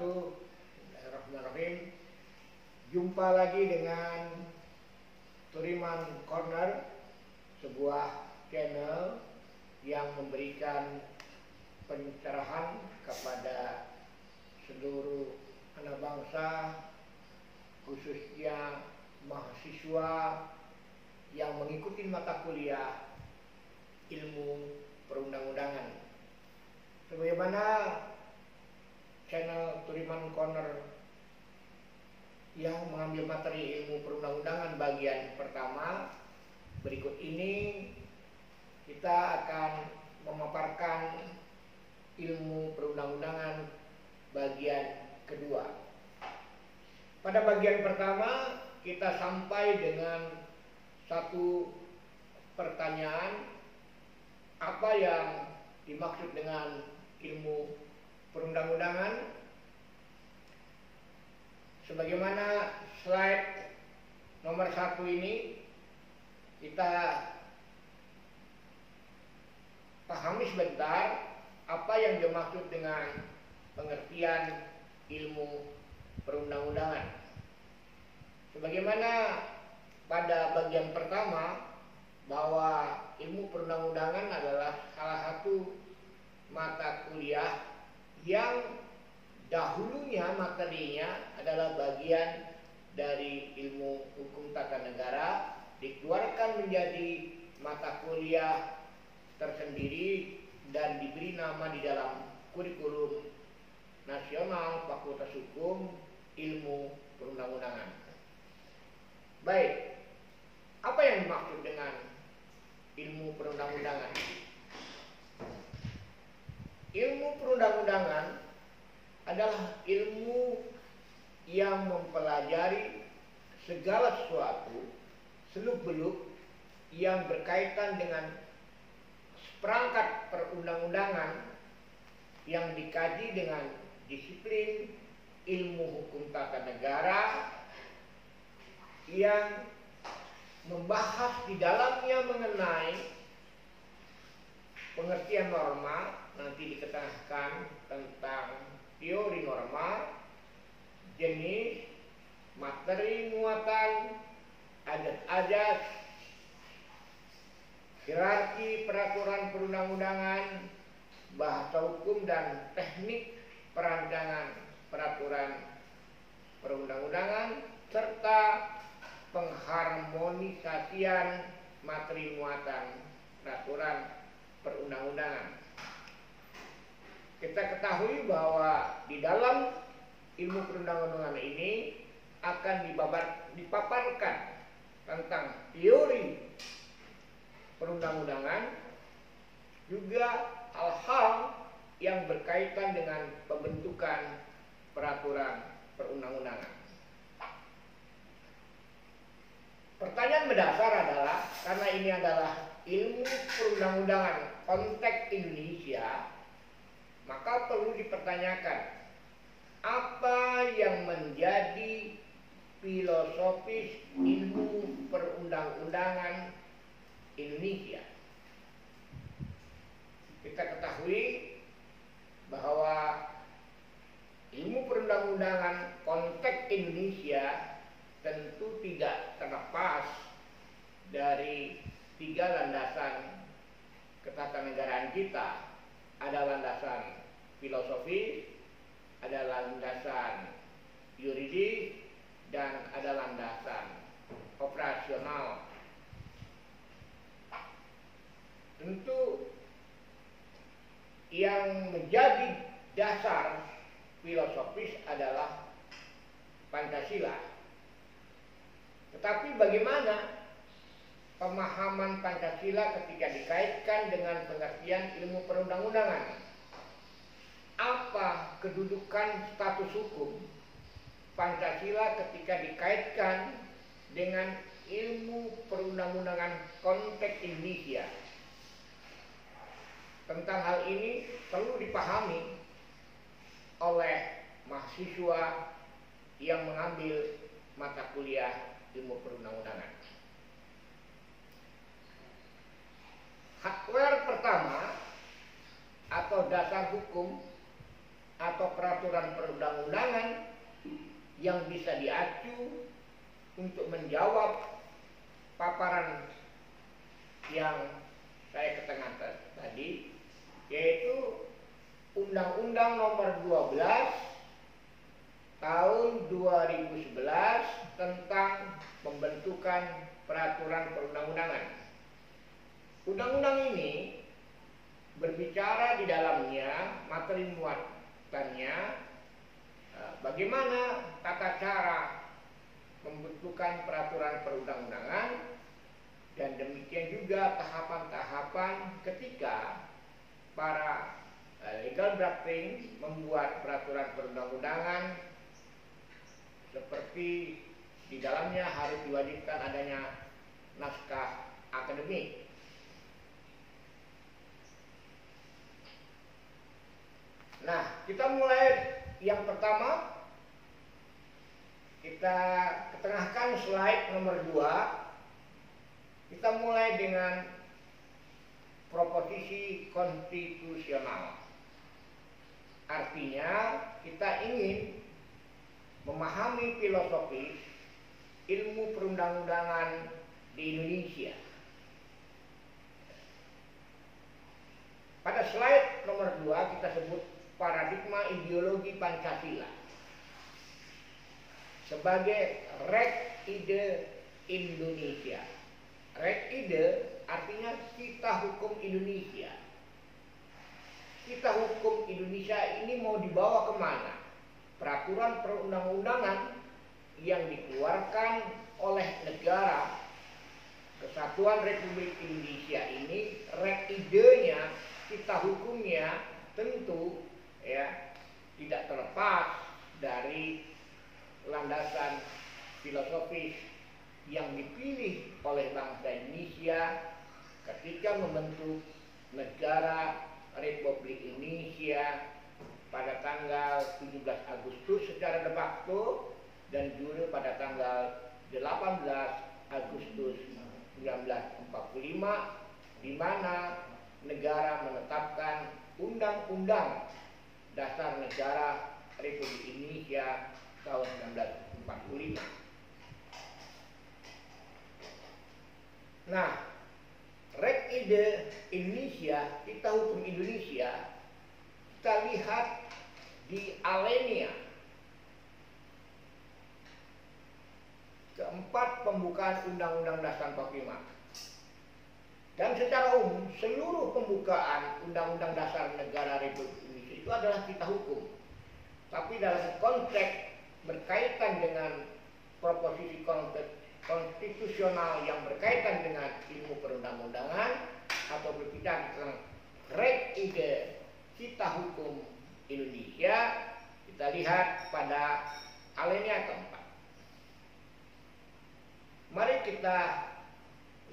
Bismillahirrahmanirrahim. Jumpa lagi dengan Turiman Corner, sebuah channel yang memberikan pencerahan kepada seluruh anak bangsa, khususnya mahasiswa yang mengikuti mata kuliah ilmu perundang-undangan. Sebagaimana channel Turiman Corner yang mengambil materi ilmu perundang-undangan bagian pertama, berikut ini kita akan memaparkan ilmu perundang-undangan bagian kedua. Pada bagian pertama kita sampai dengan satu pertanyaan, apa yang dimaksud dengan ilmu perundang-undangan. Sebagaimana slide nomor 1 ini kita pahami sebentar apa yang dimaksud dengan pengertian ilmu perundang-undangan. Sebagaimana pada bagian pertama bahwa ilmu perundang-undangan adalah salah satu mata kuliah yang dahulunya materinya adalah bagian dari ilmu hukum tata negara, dikeluarkan menjadi mata kuliah tersendiri dan diberi nama di dalam kurikulum nasional Fakultas Hukum Ilmu Perundang-undangan. Baik, apa yang dimaksud dengan ilmu perundang-undangan? Ilmu perundang-undangan adalah ilmu yang mempelajari segala sesuatu seluk-beluk yang berkaitan dengan perangkat perundang-undangan yang dikaji dengan disiplin ilmu hukum tata negara, yang membahas di dalamnya mengenai pengertian norma, nanti diketengahkan tentang teori norma, jenis, materi muatan, adat-adat, hierarki peraturan perundang-undangan, bahasa hukum dan teknik perancangan peraturan perundang-undangan, serta pengharmonisasian materi muatan peraturan perundang-undangan. Kita ketahui bahwa di dalam ilmu perundang-undangan ini akan dipaparkan tentang teori perundang-undangan, juga hal-hal yang berkaitan dengan pembentukan peraturan perundang-undangan. Pertanyaan mendasar adalah, karena ini adalah ilmu perundang-undangan konteks Indonesia, maka perlu dipertanyakan apa yang menjadi filosofis ilmu perundang-undangan Indonesia. Kita ketahui bahwa ilmu perundang-undangan konteks Indonesia tentu tidak terlepas dari tiga landasan ketatanegaraan kita. Ada landasan filosofi, ada landasan yuridis, dan ada landasan operasional. Tentu yang menjadi dasar filosofis adalah Pancasila. Tetapi bagaimana pemahaman Pancasila ketika dikaitkan dengan pengertian ilmu perundang-undangan? Apa kedudukan status hukum Pancasila ketika dikaitkan dengan ilmu perundang-undangan konteks Indonesia? Tentang hal ini perlu dipahami oleh mahasiswa yang mengambil mata kuliah ilmu perundang-undangan. Hardware pertama atau dasar hukum atau peraturan perundang-undangan yang bisa diacu untuk menjawab paparan yang saya ketengahkan tadi, yaitu Undang-Undang Nomor 12 Tahun 2011 tentang pembentukan peraturan perundang-undangan. Undang-undang ini berbicara di dalamnya, materi muatannya, bagaimana tata cara pembentukan peraturan perundang-undangan, dan demikian juga tahapan-tahapan ketika para legal drafting membuat peraturan perundang-undangan, seperti di dalamnya harus diwajibkan adanya naskah akademik. Nah, kita mulai yang pertama, kita ketengahkan slide nomor 2. Kita mulai dengan proposisi konstitusional. Artinya, kita ingin memahami filosofis ilmu perundang-undangan di Indonesia. Pada slide nomor 2 kita sebut paradigma ideologi Pancasila sebagai rek ide Indonesia. Rek ide artinya kita hukum Indonesia. Kita hukum Indonesia ini mau dibawa kemana? Peraturan perundang-undangan yang dikeluarkan oleh negara Kesatuan Republik Indonesia ini, rek idenya, kita hukumnya tentu ya tidak terlepas dari landasan filosofis yang dipilih oleh bangsa Indonesia ketika membentuk negara Republik Indonesia pada tanggal 17 Agustus secara de facto dan juri pada tanggal 18 Agustus 1945, di mana negara menetapkan Undang-Undang Dasar Negara Republik Indonesia Tahun 1945. Nah, rek ide Indonesia, kita hukum Indonesia, kita lihat di alinea keempat pembukaan Undang-Undang Dasar 45. Dan secara umum, seluruh pembukaan Undang-Undang Dasar Negara Republik Indonesia itu adalah kita hukum. Tapi dalam konteks berkaitan dengan proposisi konstitusional yang berkaitan dengan ilmu perundang-undangan, atau berbicara tentang rek ide kita hukum Indonesia, kita lihat pada alinea keempat. Mari kita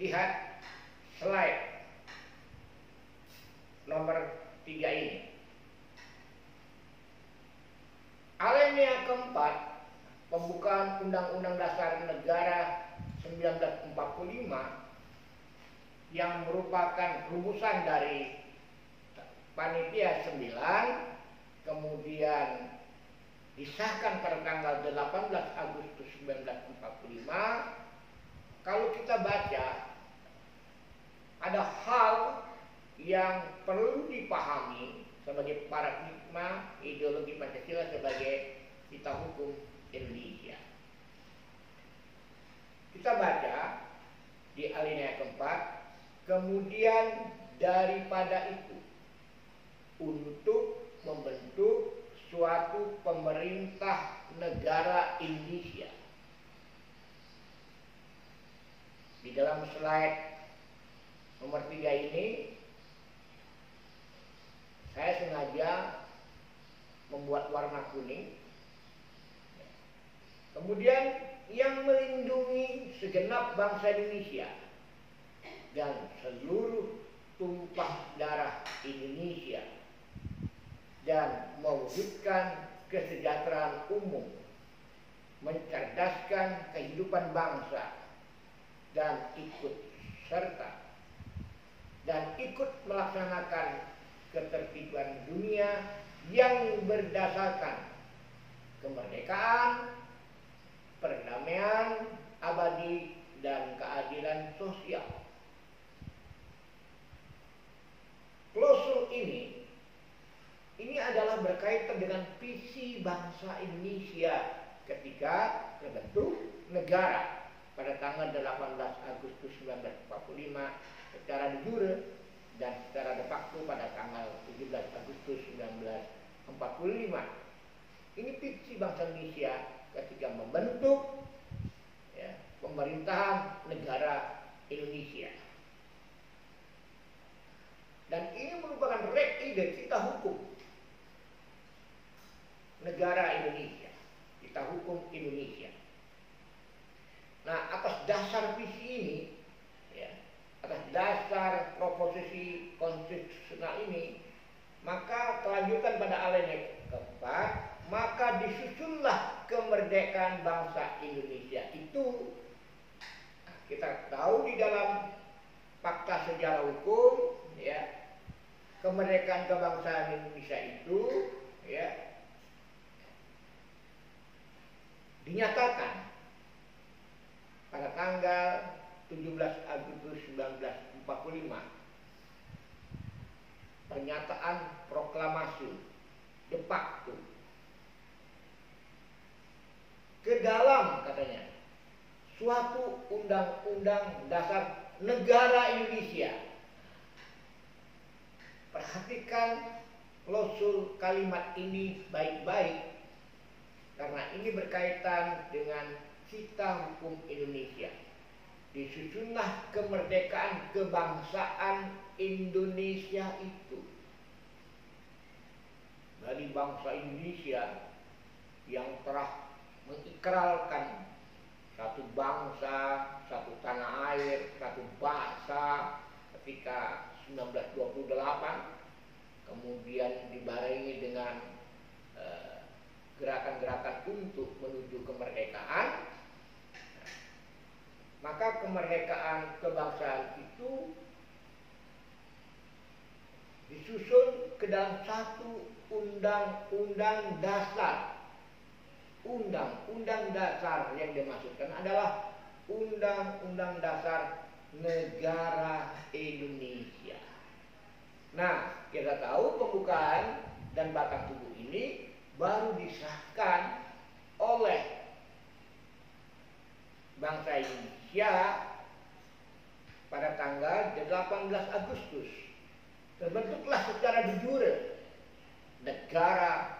lihat slide nomor 3 ini. Alinea keempat pembukaan Undang-Undang Dasar Negara 1945 yang merupakan rumusan dari Panitia 9, kemudian disahkan pada tanggal 18 Agustus 1945. Kalau kita baca, ada hal yang perlu dipahami sebagai paradigma ideologi Pancasila sebagai kita hukum Indonesia. Kita baca di alinea keempat, kemudian daripada itu untuk membentuk suatu pemerintah negara Indonesia. Di dalam slide nomor 3 ini saya sengaja membuat warna kuning. Kemudian yang melindungi segenap bangsa Indonesia dan seluruh tumpah darah Indonesia dan mewujudkan kesejahteraan umum, mencerdaskan kehidupan bangsa dan ikut serta dan ikut melaksanakan ketertiban dunia yang berdasarkan kemerdekaan, perdamaian abadi, dan keadilan sosial. Klausul ini adalah berkaitan dengan visi bangsa Indonesia ketika terbentuk negara pada tanggal 18 Agustus 1945 secara de jure dan secara de facto pada tanggal 17 Agustus 1945. Ini visi bangsa Indonesia ketika membentuk pemerintahan negara Indonesia. Dan ini merupakan kita hukum negara Indonesia, kita hukum Indonesia. Nah, atas dasar visi ini, atas dasar proposisi konstitusional ini, maka kelanjutan pada alinea keempat, maka disusunlah kemerdekaan bangsa Indonesia itu. Kita tahu di dalam fakta sejarah hukum, kemerdekaan kebangsaan Indonesia itu dinyatakan pada tanggal 17 Agustus 1945 pernyataan proklamasi de facto. Ke dalam katanya suatu Undang-Undang Dasar Negara Indonesia. Perhatikan klausul kalimat ini baik-baik, karena ini berkaitan dengan cita hukum Indonesia. Disusunlah kemerdekaan kebangsaan Indonesia itu. Dari bangsa Indonesia yang telah mengikralkan satu bangsa, satu tanah air, satu bahasa ketika 1928, kemudian dibarengi dengan gerakan-gerakan untuk menuju kemerdekaan. Maka kemerdekaan kebangsaan itu disusun ke dalam satu undang-undang dasar. Undang-undang dasar yang dimaksudkan adalah Undang-Undang Dasar Negara Indonesia. Nah, kita tahu pembukaan dan batang tubuh ini baru disahkan oleh bangsa Indonesia pada tanggal 18 Agustus. Terbentuklah secara de jure negara.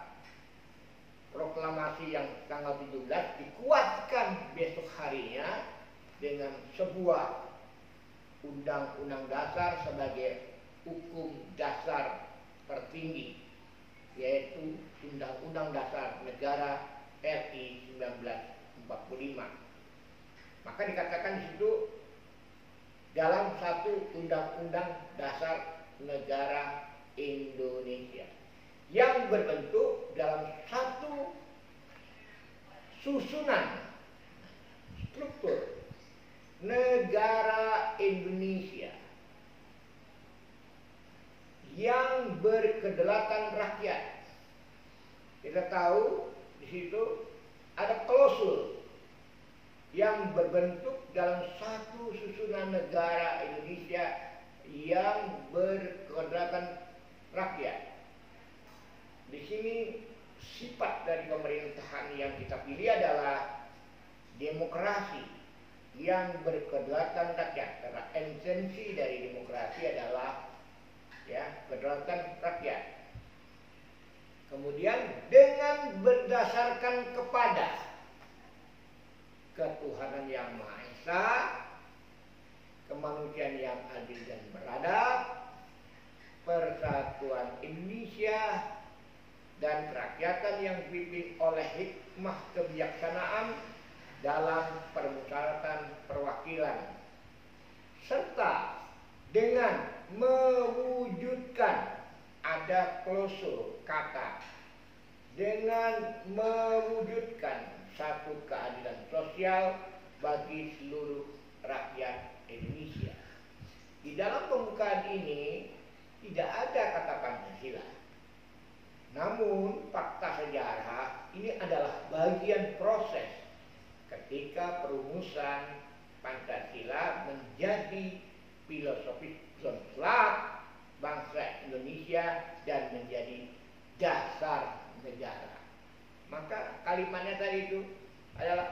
Proklamasi yang tanggal 17 dikuatkan besok harinya dengan sebuah undang-undang dasar sebagai hukum dasar tertinggi, yaitu Undang-Undang Dasar Negara RI 1945. Maka dikatakan di situ dalam satu Undang-Undang Dasar Negara Indonesia, yang berbentuk dalam satu susunan struktur negara Indonesia yang berkedaulatan rakyat. Kita tahu di situ ada klausul yang berbentuk dalam satu susunan negara Indonesia yang berkedaulatan rakyat. Di sini sifat dari pemerintahan yang kita pilih adalah demokrasi yang berkedaulatan rakyat. Karena esensi dari demokrasi adalah kedaulatan rakyat. Kemudian dengan berdasarkan kepada ketuhanan yang Maha Esa, kemanusiaan yang adil dan beradab, persatuan Indonesia, dan kerakyatan yang dipimpin oleh hikmah kebijaksanaan dalam permusyawaratan perwakilan, serta dengan mewujudkan ada klausul kata dengan mewujudkan satu keadilan sosial bagi seluruh rakyat Indonesia. Di dalam pembukaan ini tidak ada kata Pancasila. Namun fakta sejarah ini adalah bagian proses ketika perumusan Pancasila menjadi filosofi konsep bangsa Indonesia dan menjadi dasar negara. Maka kalimatnya tadi itu adalah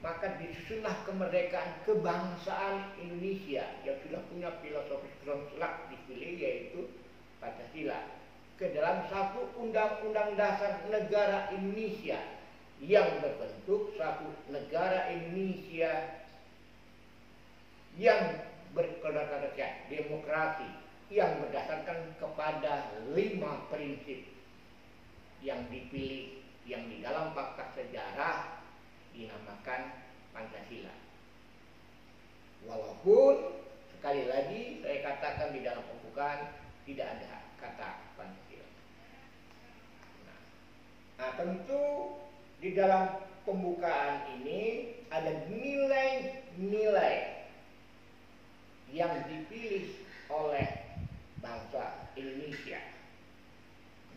maka disusunlah kemerdekaan kebangsaan Indonesia yang sudah punya filosofi konsep dipilih yaitu Pancasila ke dalam satu Undang-Undang Dasar Negara Indonesia yang berbentuk satu negara Indonesia yang berkedaulatan demokrasi yang berdasarkan kepada 5 prinsip yang dipilih yang di dalam fakta sejarah dinamakan Pancasila. Walaupun sekali lagi saya katakan di dalam pembukaan tidak ada kata Pancasila. Nah, tentu di dalam pembukaan ini ada nilai-nilai yang dipilih oleh bangsa Indonesia,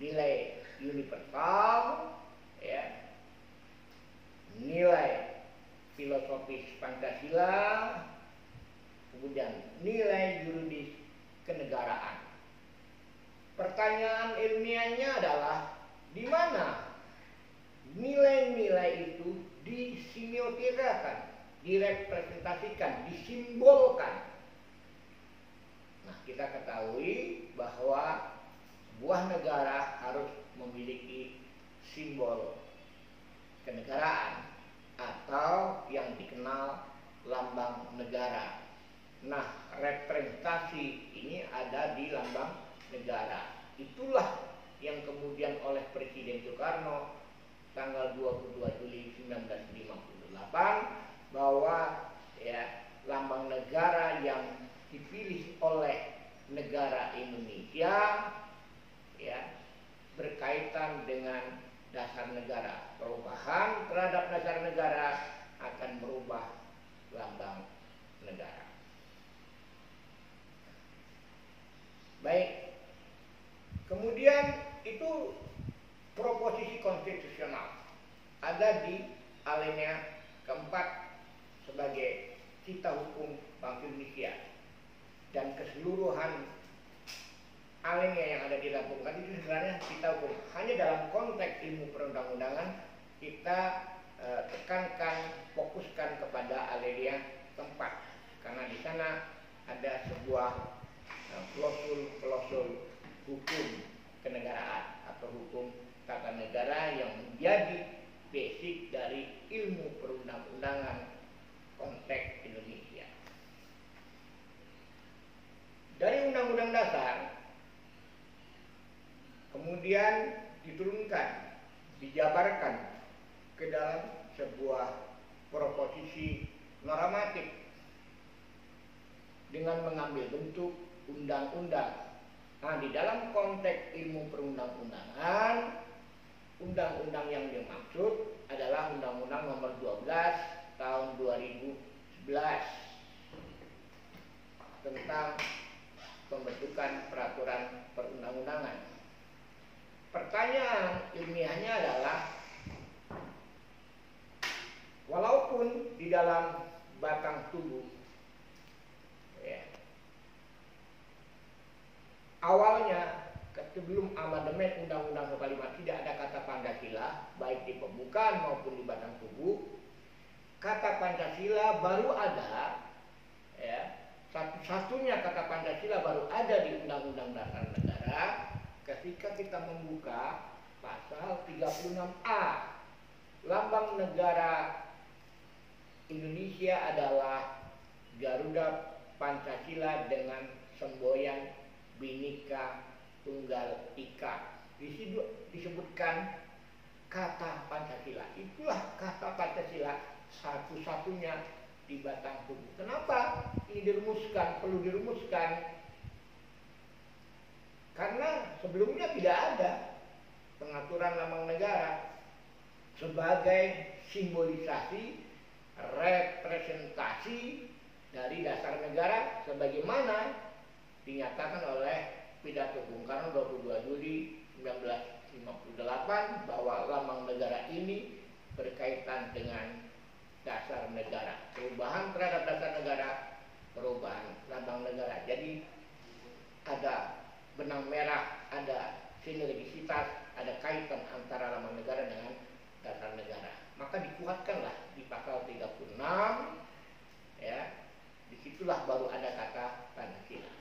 nilai universal, ya, nilai filosofis Pancasila, kemudian nilai yuridis kenegaraan. Pertanyaan ilmiahnya adalah di mana nilai-nilai itu disimiotirakan, direpresentasikan, disimbolkan. Nah, kita ketahui bahwa sebuah negara harus memiliki simbol kenegaraan atau yang dikenal lambang negara. Nah, representasi ini ada di lambang negara. Itulah yang kemudian oleh Presiden Soekarno tanggal 22 Juli 1958 bahwa ya lambang negara yang dipilih oleh negara Indonesia ya berkaitan dengan dasar negara. Perubahan terhadap dasar negara akan merubah lambang negara. Baik. Kemudian itu proposisi konstitusional ada di alinea keempat sebagai cita hukum bangsa Indonesia dan keseluruhan alinea yang ada di dalam pembukaan itu sebenarnya cita hukum. Hanya dalam konteks ilmu perundang-undangan kita tekankan, fokuskan kepada alinea keempat karena di sana ada sebuah klausul-klausul hukum kenegaraan atau hukum tata negara yang menjadi basic dari ilmu perundang-undangan konteks Indonesia. Dari Undang-Undang Dasar kemudian diturunkan, dijabarkan ke dalam sebuah proposisi normatif dengan mengambil bentuk undang-undang. Nah, di dalam konteks ilmu perundang-undangan, undang-undang yang dimaksud adalah Undang-Undang Nomor 12 Tahun 2011 tentang pembentukan peraturan perundang-undangan. Pertanyaan ilmiahnya adalah walaupun di dalam batang tubuh ya, awalnya sebelum amandemen Undang-Undang Nomor 45 tidak ada kata Pancasila baik di pembukaan maupun di batang tubuh. Kata Pancasila baru ada ya, satu-satunya kata Pancasila baru ada di Undang-Undang Dasar Negara ketika kita membuka pasal 36A. Lambang negara Indonesia adalah Garuda Pancasila dengan semboyan Bhinneka Tunggal Ika. Di situ disebutkan kata Pancasila. Itulah kata Pancasila satu-satunya di batang tubuh. Kenapa ini dirumuskan, perlu dirumuskan? Karena sebelumnya tidak ada pengaturan lambang negara sebagai simbolisasi representasi dari dasar negara sebagaimana dinyatakan oleh pidato Bung Karno 22 Juli 1945 58 bahwa lambang negara ini berkaitan dengan dasar negara. Perubahan terhadap dasar negara, perubahan lambang negara. Jadi ada benang merah, ada sinergisitas, ada kaitan antara lambang negara dengan dasar negara. Maka dikuatkanlah di pasal 36, ya, disitulah baru ada kata Pancasila.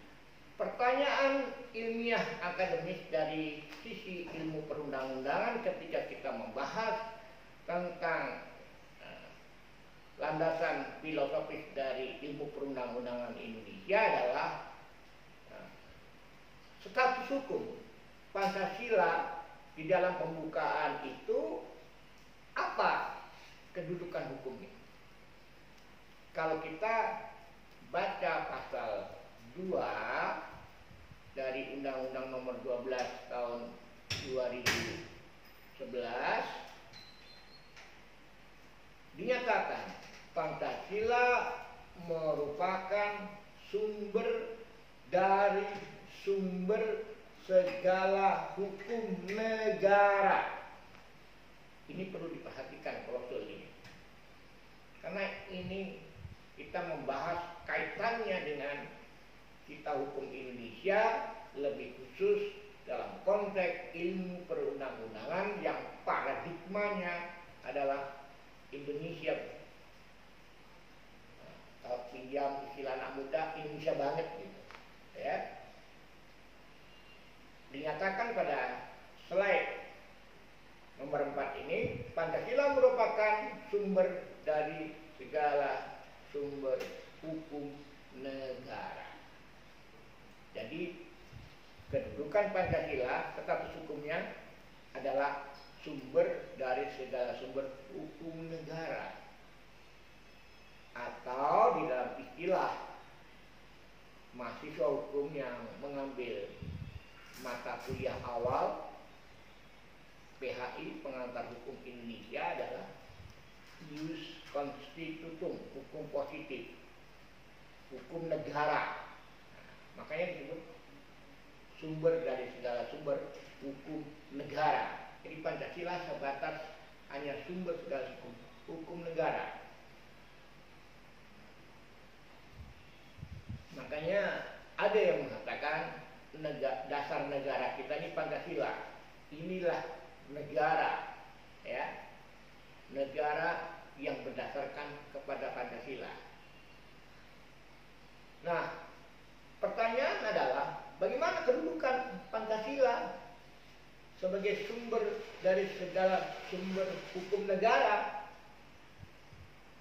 Pertanyaan ilmiah akademis dari sisi ilmu perundang-undangan ketika kita membahas tentang landasan filosofis dari ilmu perundang-undangan Indonesia adalah status hukum Pancasila. Di dalam pembukaan itu apa kedudukan hukumnya? Kalau kita baca pasal 2 dari Undang-Undang Nomor 12 Tahun 2011 dinyatakan Pancasila merupakan sumber dari sumber segala hukum negara. Ini perlu diperhatikan klausul ini, karena ini kita membahas kaitannya dengan kita hukum Indonesia, lebih khusus dalam konteks ilmu perundang-undangan yang paradigmanya adalah Indonesia. Kalau pinjam istilah anak muda, Indonesia banget gitu, ya. Dinyatakan pada slide nomor 4 ini, Pancasila merupakan sumber dari segala sumber hukum negara. Jadi kedudukan Pancasila, status hukumnya adalah sumber dari segala sumber hukum negara, atau di dalam istilah mahasiswa hukum yang mengambil mata kuliah awal PHI pengantar hukum Indonesia adalah ius constitutum, hukum positif, hukum negara. Nah, makanya disebut sumber dari segala sumber hukum negara. Jadi Pancasila sebatas hanya sumber segala hukum negara. Makanya ada yang mengatakan dasar negara kita ini Pancasila. Inilah negara, ya, negara yang berdasarkan kepada Pancasila. Nah, pertanyaan adalah bagaimana kedudukan Pancasila sebagai sumber dari segala sumber hukum negara.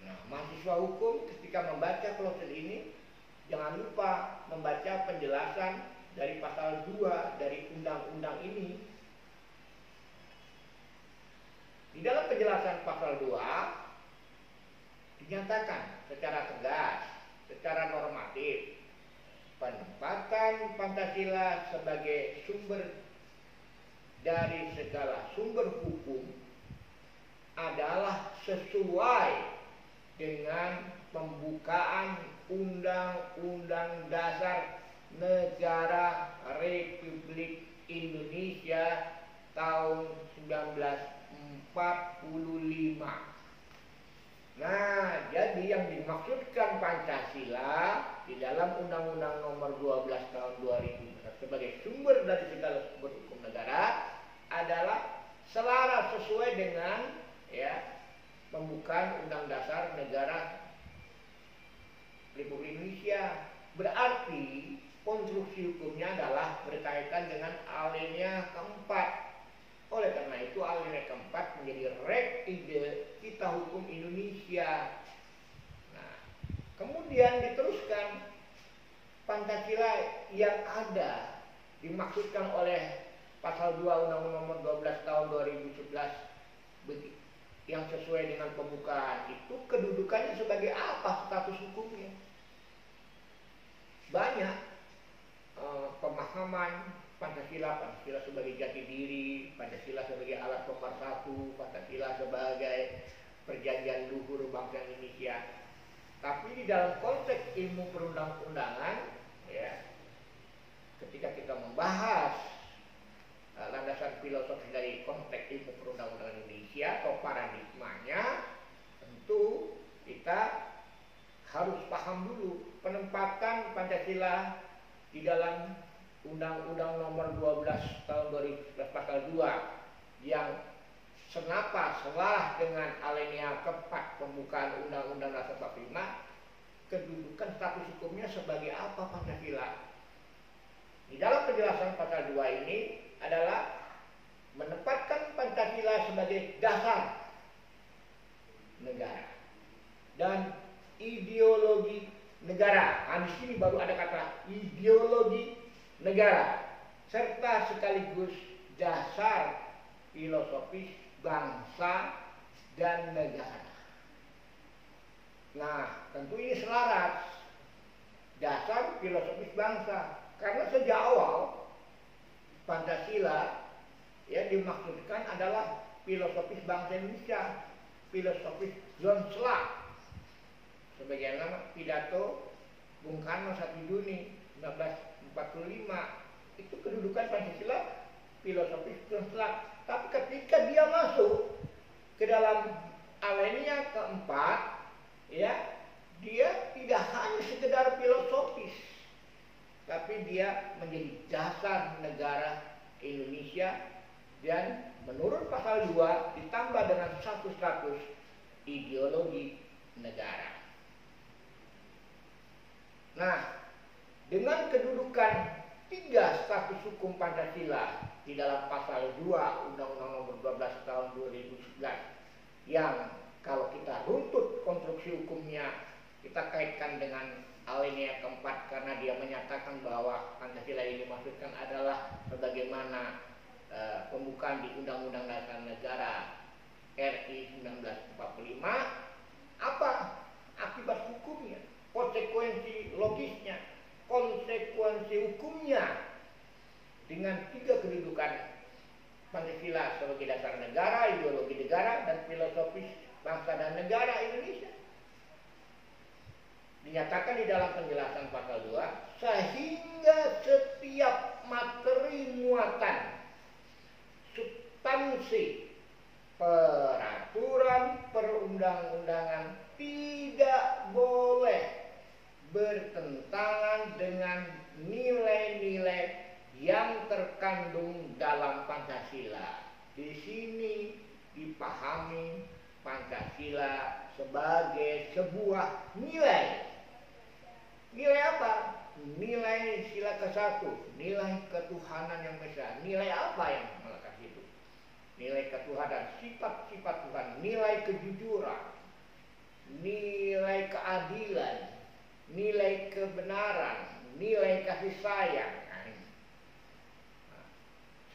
Nah, mahasiswa hukum ketika membaca klausul ini jangan lupa membaca penjelasan dari pasal 2 dari undang-undang ini. Di dalam penjelasan pasal 2 dinyatakan secara tegas, secara normatif, penempatan Pancasila sebagai sumber dari segala sumber hukum adalah sesuai dengan pembukaan Undang-Undang Dasar Negara Republik Indonesia Tahun 1945. Nah, jadi yang dimaksudkan Pancasila di dalam Undang-Undang Nomor 12 Tahun 2000 sebagai sumber dari segala sumber hukum negara adalah selaras sesuai dengan, ya, pembukaan Undang Dasar Negara Republik Indonesia. Berarti konstruksi hukumnya adalah berkaitan dengan alinea keempat. Oleh karena itu alinea keempat menjadi ide kita hukum Indonesia. Nah, kemudian diteruskan Pancasila yang ada dimaksudkan oleh Pasal 2 Undang-Undang Nomor 12 Tahun 2011 yang sesuai dengan pembukaan itu kedudukannya sebagai apa status hukumnya? Banyak pemahaman Pancasila, Pancasila sebagai jati diri, Pancasila sebagai alat pemersatu, Pancasila sebagai perjanjian luhur bangsa Indonesia. Tapi di dalam konteks ilmu perundang-undangan, ya, ketika kita membahas landasan filosofi dari konteks ilmu perundang-undangan Indonesia atau paradigmanya, tentu kita harus paham dulu penempatan Pancasila di dalam Undang-Undang Nomor 12 Tahun 2011 Pasal 2 yang senapa selaras dengan alinea keempat pembukaan Undang-Undang Dasar 1945, kedudukan status hukumnya sebagai apa Pancasila. Di dalam penjelasan pasal 2 ini adalah menempatkan Pancasila sebagai dasar negara dan ideologi negara. Nah, di sini baru ada kata ideologi negara serta sekaligus dasar filosofis bangsa dan negara. Nah, tentu ini selaras dasar filosofis bangsa. Karena sejak awal Pancasila yang dimaksudkan adalah filosofis bangsa Indonesia, filosofis John Sla, sebagai nama pidato Bung Karno 1 Juni 1945, itu kedudukan Pancasila filosofis John Sla. Tapi ketika dia masuk ke dalam alinea keempat, ya, dia tidak hanya sekedar filosofis, tapi dia menjadi dasar negara Indonesia dan menurut pasal 2 ditambah dengan satu status ideologi negara. Nah, dengan kedudukan tiga status hukum Pancasila di dalam pasal 2 Undang-Undang Nomor 12 Tahun 2011 yang kalau kita runtut konstruksi hukumnya kita kaitkan dengan alinea keempat karena dia menyatakan bahwa Pancasila yang dimaksudkan adalah sebagaimana pembukaan di Undang-Undang Dasar Negara RI 1945. Apa akibat hukumnya, konsekuensi logisnya, konsekuensi hukumnya dengan tiga kedudukan Pancasila sebagai dasar negara, ideologi negara, dan filosofis bangsa dan negara Indonesia. Dinyatakan di dalam penjelasan pasal 2, sehingga setiap materi muatan, substansi, peraturan perundang-undangan tidak boleh bertentangan dengan nilai-nilai yang terkandung dalam Pancasila. Di sini dipahami Pancasila sebagai sebuah nilai. Nilai apa? Nilai sila ke-1, nilai ketuhanan yang besar. Nilai apa yang melekat itu? Nilai ketuhanan, sifat-sifat Tuhan, nilai kejujuran, nilai keadilan, nilai kebenaran, nilai kasih sayang.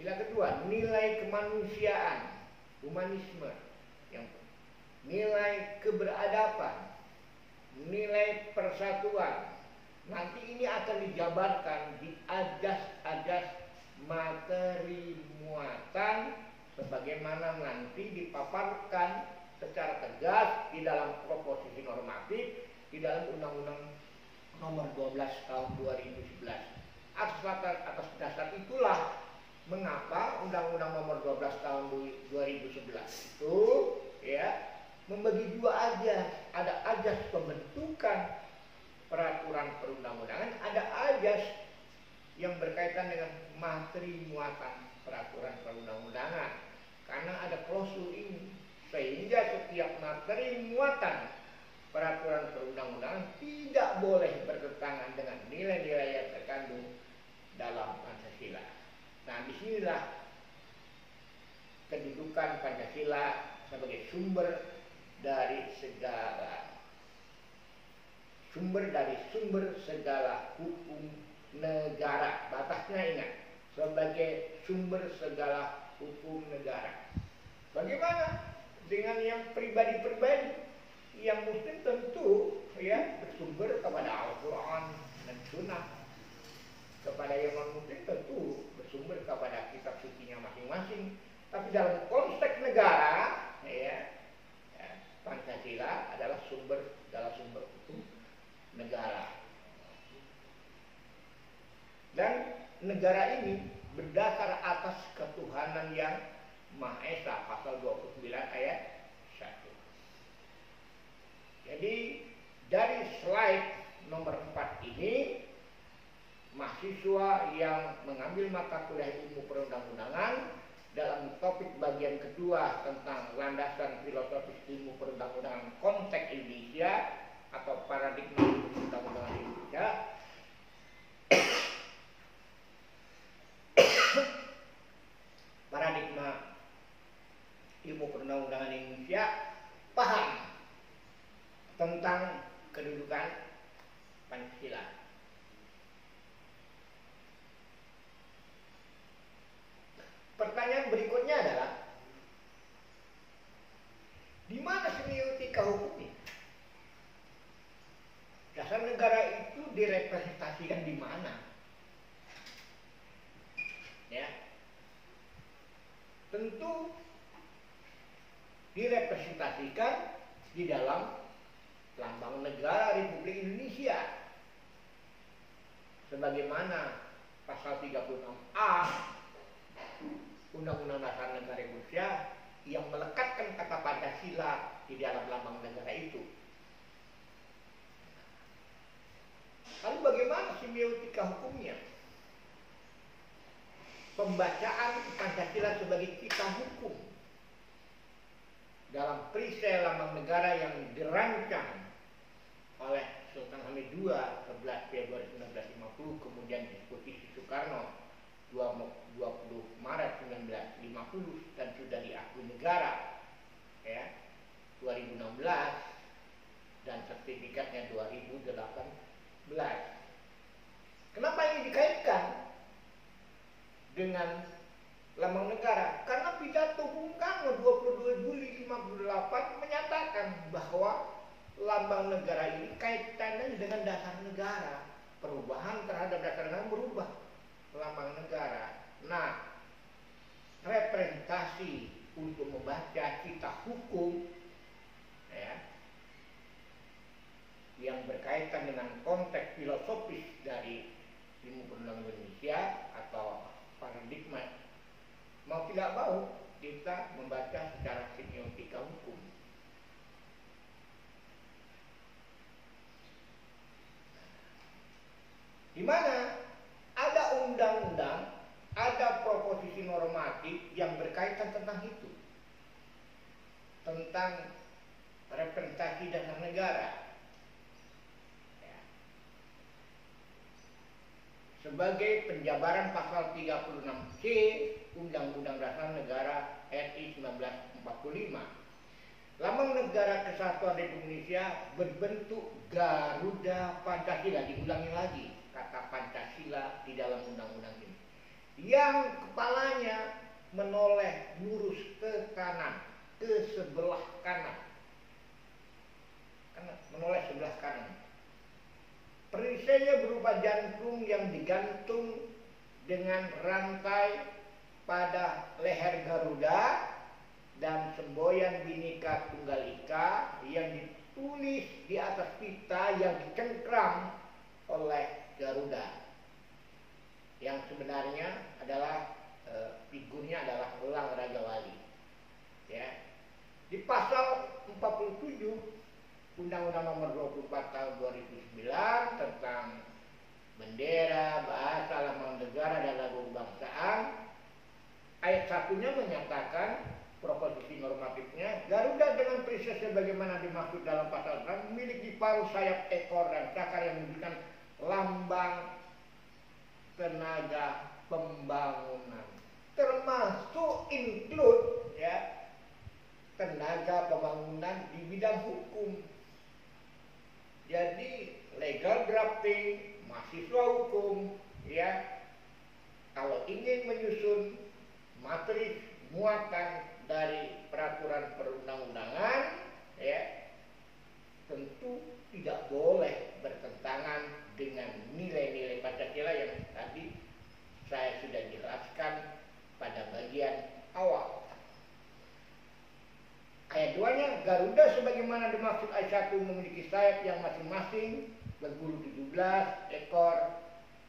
Sila kedua, nilai kemanusiaan, humanisme, yang nilai keberadaban, nilai persatuan. Nanti ini akan dijabarkan di ajas-ajas materi muatan sebagaimana nanti dipaparkan secara tegas di dalam proposisi normatif di dalam Undang-Undang Nomor 12 Tahun 2011. Atas dasar itulah mengapa Undang-Undang Nomor 12 Tahun 2011 itu ya membagi dua ajas. Ada ajas pembentukan peraturan perundang-undangan, ada ajas yang berkaitan dengan materi muatan peraturan perundang-undangan. Karena ada klausul ini, sehingga setiap materi muatan peraturan perundang-undangan tidak boleh bertentangan dengan nilai-nilai yang terkandung dalam Pancasila. Nah, disinilah kedudukan Pancasila sebagai sumber dari segala hukum negara. Batasnya ingat, sebagai sumber segala hukum negara. Bagaimana dengan yang pribadi-pribadi? Yang muslim tentu ya bersumber kepada Al-Quran dan Sunnah. Kepada yang non-muslim tentu bersumber kepada kitab sucinya masing-masing. Tapi dalam konteks negara ya, Pancasila adalah sumber hukum negara. Dan negara ini berdasar atas atas ketuhanan yang Maha Esa, pasal 29 ayat 1. Jadi dari slide nomor 4 ini, mahasiswa yang mengambil mata kuliah ilmu perundang-undangan dalam topik bagian kedua tentang landasan filosofis ilmu perundang-undangan konteks Indonesia atau paradigma ilmu perundang-undangan Indonesia paradigma ilmu perundang-undangan Indonesia paham tentang kedudukan Pancasila. Pertanyaan berikutnya adalah, di mana semiotika hukumnya? Dasar negara itu direpresentasikan di mana? Ya, tentu direpresentasikan di dalam lambang negara Republik Indonesia, sebagaimana pasal 36A. Undang-Undang Dasar Negara Republik Indonesia yang melekatkan kata Pancasila di dalam lambang negara itu. Lalu bagaimana semiotika hukumnya? Pembacaan Pancasila sebagai cita hukum dalam perisai lambang negara yang dirancang oleh Sultan Hamid II 11 Februari 1950 kemudian diikuti Soekarno 20 Maret 1950 dan sudah diakui negara ya 2016 dan sertifikatnya 2018. Kenapa ini dikaitkan dengan lambang negara? Karena pidato Bung Karno 22 Juli 1958 menyatakan bahwa lambang negara ini kaitannya dengan dasar negara. Perubahan terhadap dasar negara berubah lambang negara. Nah, representasi untuk membaca cita hukum ya, yang berkaitan dengan konteks filosofis dari ilmu perundang-undangan Indonesia atau paradigma, mau tidak mau kita membaca secara semiotika hukum. Di mana ada undang-undang, ada proposisi normatif yang berkaitan tentang itu, tentang representasi dasar negara ya, sebagai penjabaran pasal 36C Undang-Undang Dasar Negara RI 1945. Lambang Negara Kesatuan Republik Indonesia berbentuk Garuda Pancasila, diulangi lagi kata Pancasila di dalam undang-undang ini, yang kepalanya menoleh lurus ke kanan, ke sebelah kanan, menoleh sebelah kanan. Perisainya berupa jantung yang digantung dengan rantai pada leher Garuda dan semboyan Bhinneka Tunggal Ika yang ditulis di atas pita yang dicengkram oleh Garuda, yang sebenarnya adalah figurnya adalah ulang Raja Wali ya. Di pasal 47 Undang-Undang Nomor 24 Tahun 2009 tentang bendera, bahasa, lambang negara dan lagu kebangsaan, ayat 1-nya menyatakan proposisi normatifnya, Garuda dengan perisai sebagaimana dimaksud dalam pasal 6 memiliki paruh, sayap, ekor dan cakar yang menunjukkan lambang tenaga pembangunan, termasuk include ya tenaga pembangunan di bidang hukum. Jadi legal drafting mahasiswa hukum ya, kalau ingin menyusun materi muatan dari peraturan perundang-undangan ya, tentu tidak boleh bertentangan dengan nilai-nilai Pancasila yang tadi saya sudah jelaskan pada bagian awal. Ayat 2-nya, Garuda sebagaimana dimaksud ayat 1 memiliki sayap yang masing-masing berbulu 17 ekor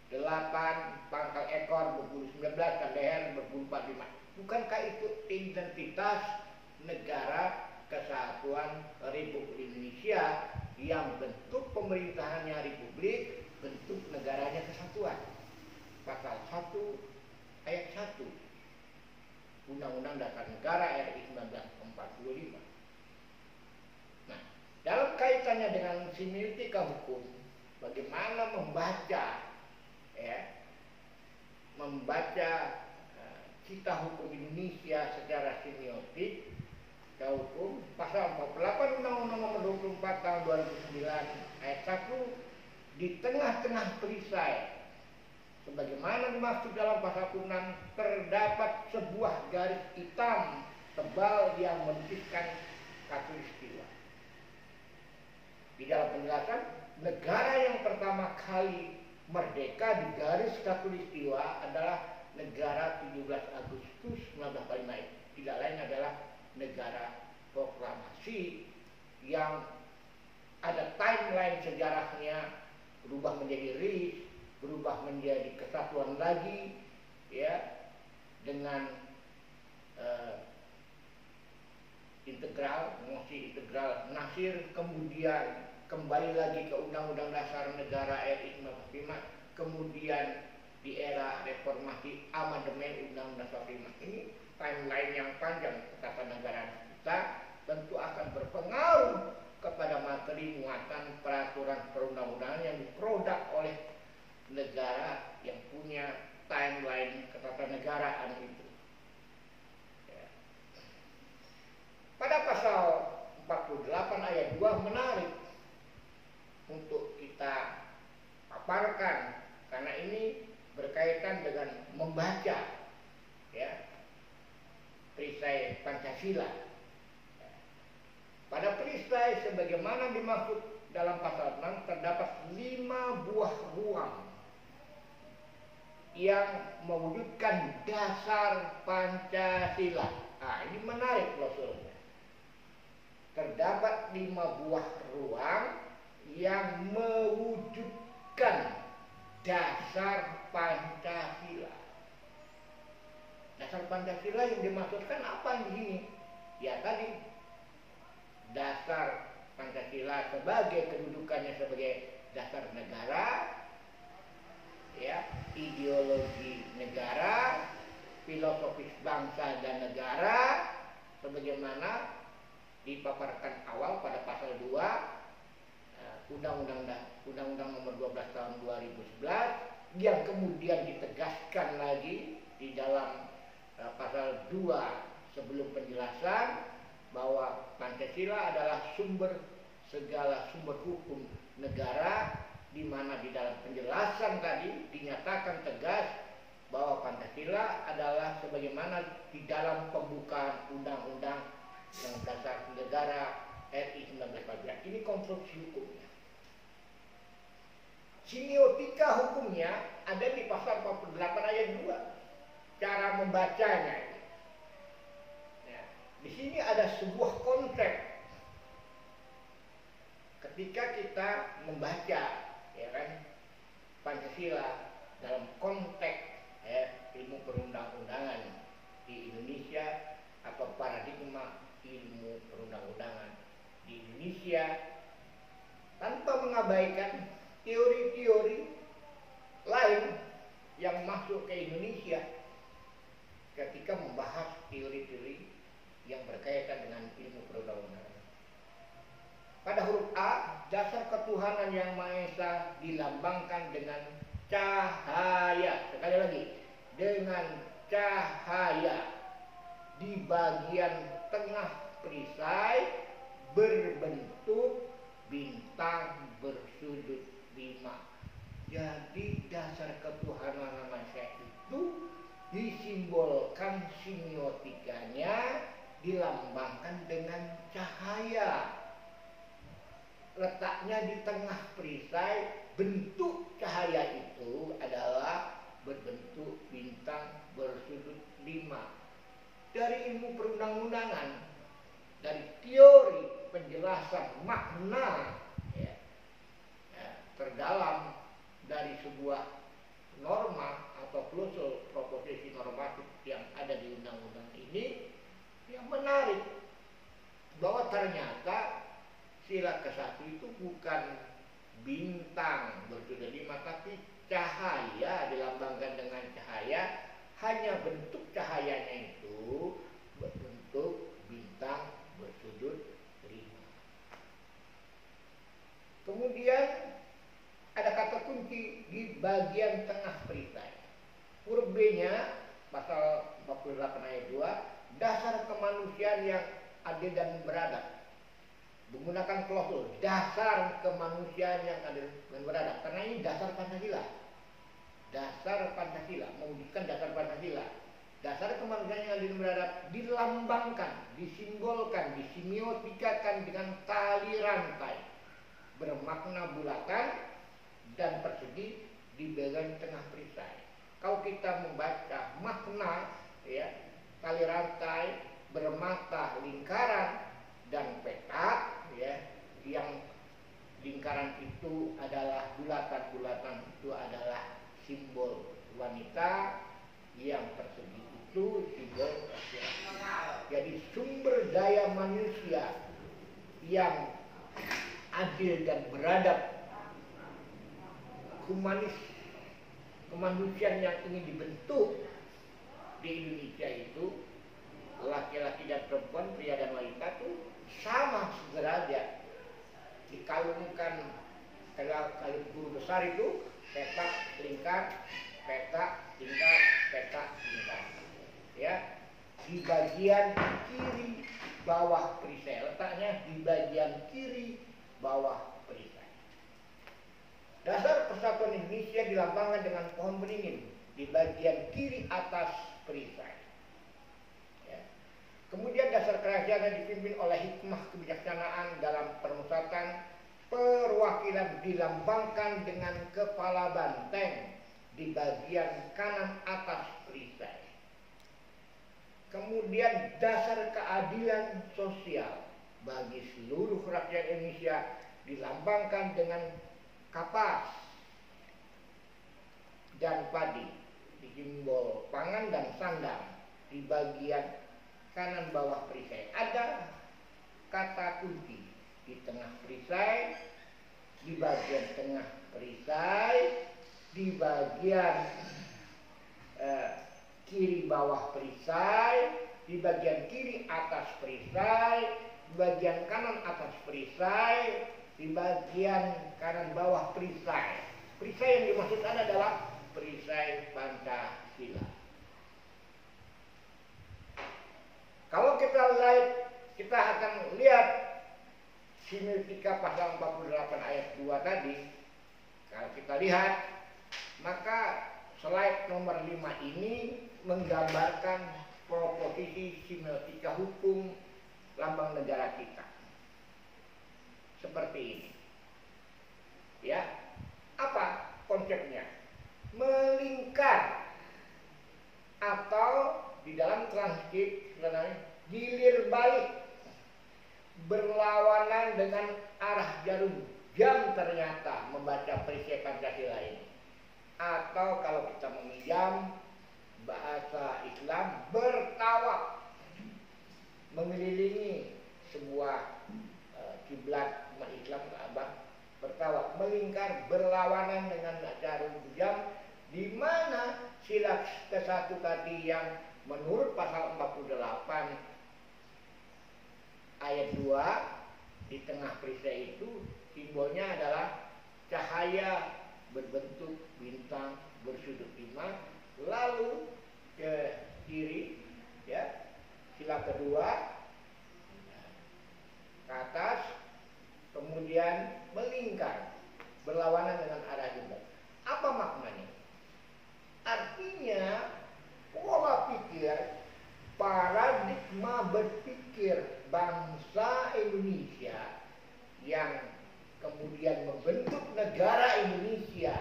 8 pangkal ekor 2019 KDR 2045. Bukankah itu identitas negara kesatuan Republik Indonesia yang bentuk pemerintahannya republik, bentuk negaranya kesatuan? Pasal 1 ayat 1 Undang-Undang Dasar Negara RI 1945. Nah, dalam kaitannya dengan semiotika hukum, bagaimana membaca cita hukum Indonesia secara semiotik, cita hukum pasal 48 Undang-Undang Nomor 24 Tahun 2009 ayat 1 di tengah-tengah perisai sebagaimana dimaksud dalam pasal 6 terdapat sebuah garis hitam tebal yang menitikkan khatulistiwa. Di dalam penjelasan, negara yang pertama kali merdeka di garis khatulistiwa adalah negara 17 Agustus 1945. Tidak lain adalah negara proklamasi yang ada timeline sejarahnya, berubah menjadi RIS, berubah menjadi kesatuan lagi, ya, dengan integral, fungsi integral Nasir, kemudian kembali lagi ke Undang-Undang Dasar Negara RI 1945, kemudian di era reformasi amandemen Undang-Undang Dasar 1945. Ini timeline yang panjang ketatanegaraan kita tentu akan berpengaruh kepada materi muatan peraturan perundang-undangan yang diproduk oleh negara yang punya timeline ketatanegaraan itu. Pada pasal 48 ayat 2 menarik untuk kita paparkan karena ini berkaitan dengan membaca, ya, perisai Pancasila. Pada perisai sebagaimana dimaksud dalam pasal 6 terdapat 5 buah ruang yang mewujudkan dasar Pancasila. Nah, ini menarik klausulnya. Terdapat 5 buah ruang yang mewujudkan dasar Pancasila. Dasar Pancasila yang dimaksudkan apa di sini? Ya tadi, dasar Pancasila sebagai kedudukannya sebagai dasar negara, ya, ideologi negara, filosofis bangsa dan negara, sebagaimana dipaparkan awal pada pasal 2 Undang-Undang Nomor 12 Tahun 2011 yang kemudian ditegaskan lagi di dalam pasal 2 sebelum penjelasan bahwa Pancasila adalah sumber segala sumber hukum negara, di mana di dalam penjelasan tadi dinyatakan tegas bahwa Pancasila adalah sebagaimana di dalam pembukaan Undang-Undang Dasar Negara RI 1945. Ini konstruksi hukumnya. Semiotika hukumnya ada di pasal 48 ayat 2. Cara membacanya. Ya, di sini ada sebuah konsep. Ketika kita membaca, ya kan, Pancasila dalam konteks, ya, ilmu perundang-undangan di Indonesia atau paradigma ilmu perundang-undangan di Indonesia, tanpa mengabaikan teori-teori lain yang masuk ke Indonesia ketika membahas teori-teori yang berkaitan dengan ilmu perundang-undangan. Pada huruf A, dasar ketuhanan yang Maha Esa dilambangkan dengan cahaya. Sekali lagi, dengan cahaya di bagian tengah perisai berbentuk bintang bersudut 5. Jadi dasar ketuhanan manusia itu disimbolkan semiotikanya dilambangkan dengan cahaya. Letaknya di tengah perisai, bentuk cahaya itu adalah berbentuk bintang bersudut 5. Dari ilmu perundang-undangan, dari teori penjelasan makna terdalam dari sebuah norma atau klausul proposisi normatif yang ada di undang-undang ini yang menarik, bahwa ternyata sila ke-1 itu bukan bintang berjudul 5, tapi cahaya dilambangkan dengan cahaya, hanya bentuk cahayanya itu berbentuk bintang bersudut 5. Kemudian ada kata kunci di bagian tengah berita. Huruf B-nya pasal 48 ayat 2, dasar kemanusiaan yang adil dan beradab. Menggunakan klausul dasar kemanusiaan yang adil dan beradab. Karena ini dasar Pancasila. Dasar Pancasila, mewujudkan dasar Pancasila. Dasar kemanusiaan yang adil dan beradab dilambangkan, disimbolkan, disemiotikakan dengan tali rantai bermakna bulatan dan persegi di bagian tengah perisai. Kalau kita membaca makna, ya, tali rantai bermata lingkaran dan petak, ya, yang lingkaran itu adalah bulatan, bulatan itu adalah simbol wanita, yang persegi itu simbol laki-laki. Jadi sumber daya manusia yang adil dan beradab, humanis, kemanusiaan yang ingin dibentuk di Indonesia itu laki-laki dan perempuan, pria dan wanita itu sama sederajat. Dikalungkan kali guru besar itu petak lingkar, petak lingkar, petak lingkar, ya, di bagian kiri bawah perisai, letaknya di bagian kiri bawah. Dasar persatuan Indonesia dilambangkan dengan pohon beringin di bagian kiri atas perisai. Ya. Kemudian dasar kerajaan yang dipimpin oleh hikmah kebijaksanaan dalam permusatan perwakilan dilambangkan dengan kepala banteng di bagian kanan atas perisai. Kemudian dasar keadilan sosial bagi seluruh rakyat Indonesia dilambangkan dengan kapas dan padi di simbol pangan dan sandang di bagian kanan bawah perisai. Ada kata kunci di tengah perisai, di bagian tengah perisai, di bagian kiri bawah perisai, di bagian kiri atas perisai, di bagian kanan atas perisai, di bagian kanan bawah perisai. Perisai yang dimaksudkan adalah perisai Pancasila. Kalau kita akan lihat similika pasal 48 ayat 2 tadi. Kalau kita lihat, maka slide nomor 5 ini menggambarkan proposisi similika hukum lambang negara kita. Seperti ini, ya, apa konsepnya? Melingkar, atau di dalam transkrip gilir balik, berlawanan dengan arah jarum jam ternyata membaca perisai Pancasila ini. Atau kalau kita meminjam bahasa Islam, bertawaf mengelilingi sebuah kiblat Islam, Ka'bah, bertawaf, melingkar, berlawanan dengan jarum jam, di mana sila ke-1 tadi yang menurut pasal 48 ayat 2 di tengah perisai itu simbolnya adalah cahaya berbentuk bintang bersudut 5, lalu ke kiri, ya, sila kedua ke atas, kemudian melingkar, berlawanan dengan arah jam. Apa maknanya? Artinya pola pikir, paradigma berpikir bangsa Indonesia yang kemudian membentuk negara Indonesia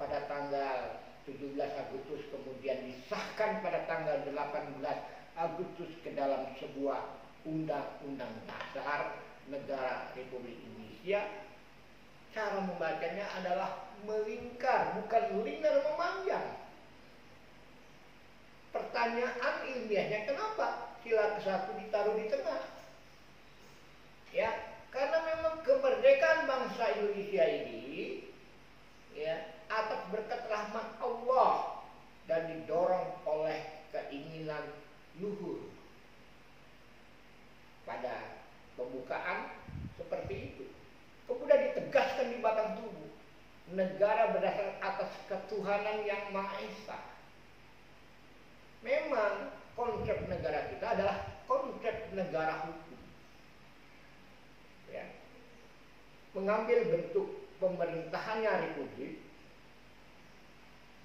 pada tanggal 17 Agustus kemudian disahkan pada tanggal 18 Agustus ke dalam sebuah Undang-Undang Dasar Negara Republik Indonesia. Cara membacanya adalah melingkar, bukan lingkar memanjang. Pertanyaan ilmiahnya, kenapa sila ke-1 ditaruh di tengah? Ya, karena memang kemerdekaan bangsa Indonesia ini ya atas berkat rahmat Allah dan didorong oleh keinginan luhur. Pada pembukaan seperti itu, kemudian ditegaskan di batang tubuh, negara berdasarkan atas ketuhanan yang Maha Esa. Memang konsep negara kita adalah konsep negara hukum, ya, mengambil bentuk pemerintahannya republik,